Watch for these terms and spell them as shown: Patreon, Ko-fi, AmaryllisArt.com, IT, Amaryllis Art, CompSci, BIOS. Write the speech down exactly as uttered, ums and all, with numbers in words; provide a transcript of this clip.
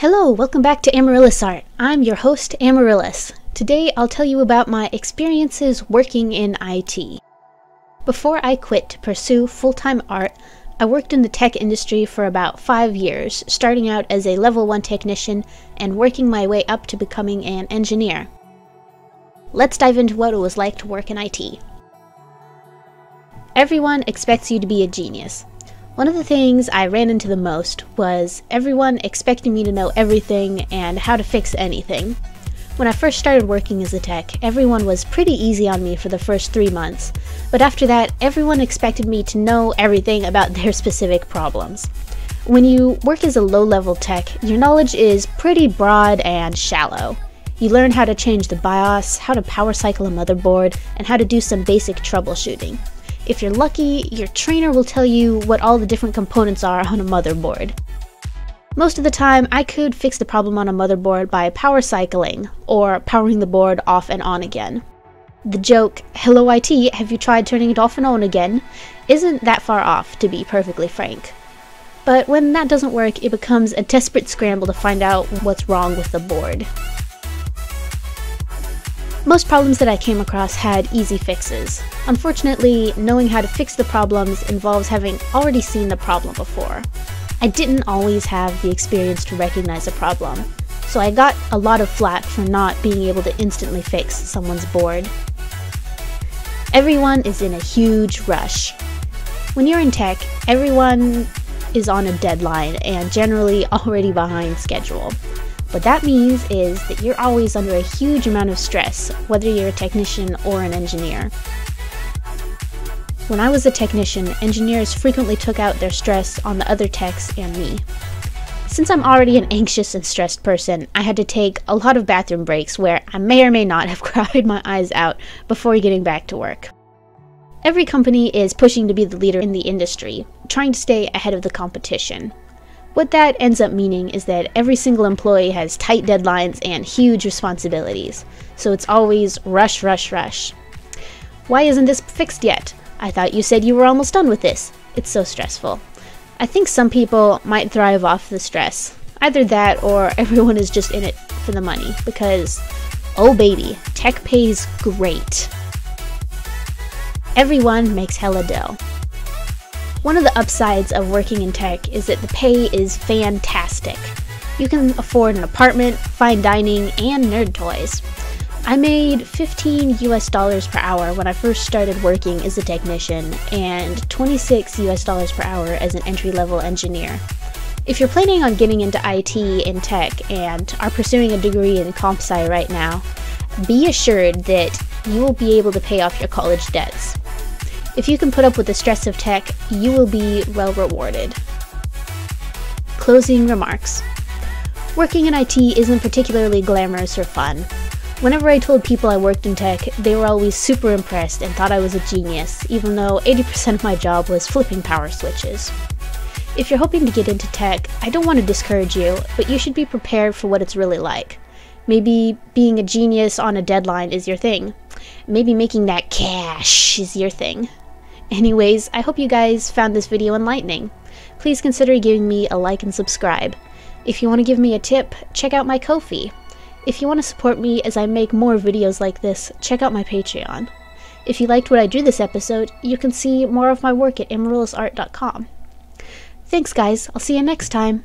Hello, welcome back to Amaryllis Art. I'm your host, Amaryllis. Today I'll tell you about my experiences working in I T. Before I quit to pursue full-time art, I worked in the tech industry for about five years, starting out as a level one technician and working my way up to becoming an engineer. Let's dive into what it was like to work in I T. Everyone expects you to be a genius. One of the things I ran into the most was everyone expecting me to know everything and how to fix anything. When I first started working as a tech, everyone was pretty easy on me for the first three months, but after that, everyone expected me to know everything about their specific problems. When you work as a low-level tech, your knowledge is pretty broad and shallow. You learn how to change the BIOS, how to power cycle a motherboard, and how to do some basic troubleshooting. If you're lucky, your trainer will tell you what all the different components are on a motherboard. Most of the time, I could fix the problem on a motherboard by power cycling, or powering the board off and on again. The joke, "Hello I T, have you tried turning it off and on again?" isn't that far off, to be perfectly frank. But when that doesn't work, it becomes a desperate scramble to find out what's wrong with the board. Most problems that I came across had easy fixes. Unfortunately, knowing how to fix the problems involves having already seen the problem before. I didn't always have the experience to recognize a problem, so I got a lot of flack for not being able to instantly fix someone's board. Everyone is in a huge rush. When you're in tech, everyone is on a deadline and generally already behind schedule. What that means is that you're always under a huge amount of stress, whether you're a technician or an engineer. When I was a technician, engineers frequently took out their stress on the other techs and me. Since I'm already an anxious and stressed person, I had to take a lot of bathroom breaks where I may or may not have cried my eyes out before getting back to work. Every company is pushing to be the leader in the industry, trying to stay ahead of the competition. What that ends up meaning is that every single employee has tight deadlines and huge responsibilities, so it's always rush, rush, rush. "Why isn't this fixed yet? I thought you said you were almost done with this." It's so stressful. I think some people might thrive off the stress. Either that or everyone is just in it for the money, because, oh baby, tech pays great. Everyone makes hella dough. One of the upsides of working in tech is that the pay is fantastic. You can afford an apartment, fine dining, and nerd toys. I made fifteen U S dollars per hour when I first started working as a technician, and twenty-six U S dollars per hour as an entry-level engineer. If you're planning on getting into I T and tech and are pursuing a degree in CompSci right now, be assured that you will be able to pay off your college debts. If you can put up with the stress of tech, you will be well rewarded. Closing remarks. Working in I T isn't particularly glamorous or fun. Whenever I told people I worked in tech, they were always super impressed and thought I was a genius, even though eighty percent of my job was flipping power switches. If you're hoping to get into tech, I don't want to discourage you, but you should be prepared for what it's really like. Maybe being a genius on a deadline is your thing. Maybe making that cash is your thing. Anyways, I hope you guys found this video enlightening. Please consider giving me a like and subscribe. If you want to give me a tip, check out my Ko-fi. If you want to support me as I make more videos like this, check out my Patreon. If you liked what I drew this episode, you can see more of my work at Amaryllis Art dot com. Thanks guys, I'll see you next time!